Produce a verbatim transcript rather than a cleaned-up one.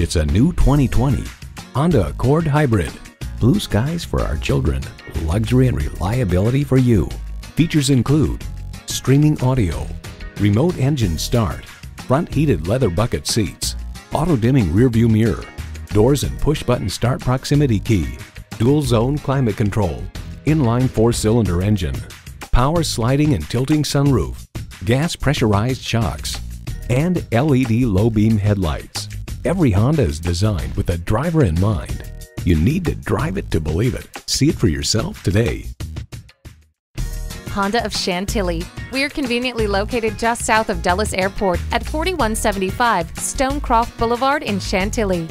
It's a new twenty twenty Honda Accord Hybrid. Blue skies for our children, luxury and reliability for you. Features include streaming audio, remote engine start, front heated leather bucket seats, auto dimming rearview mirror, doors and push button start proximity key, dual zone climate control, inline four cylinder engine, power sliding and tilting sunroof, gas pressurized shocks, and L E D low beam headlights. Every Honda is designed with a driver in mind. You need to drive it to believe it. See it for yourself today. Honda of Chantilly. We're conveniently located just south of Dulles Airport at forty-one seventy-five Stonecroft Boulevard in Chantilly.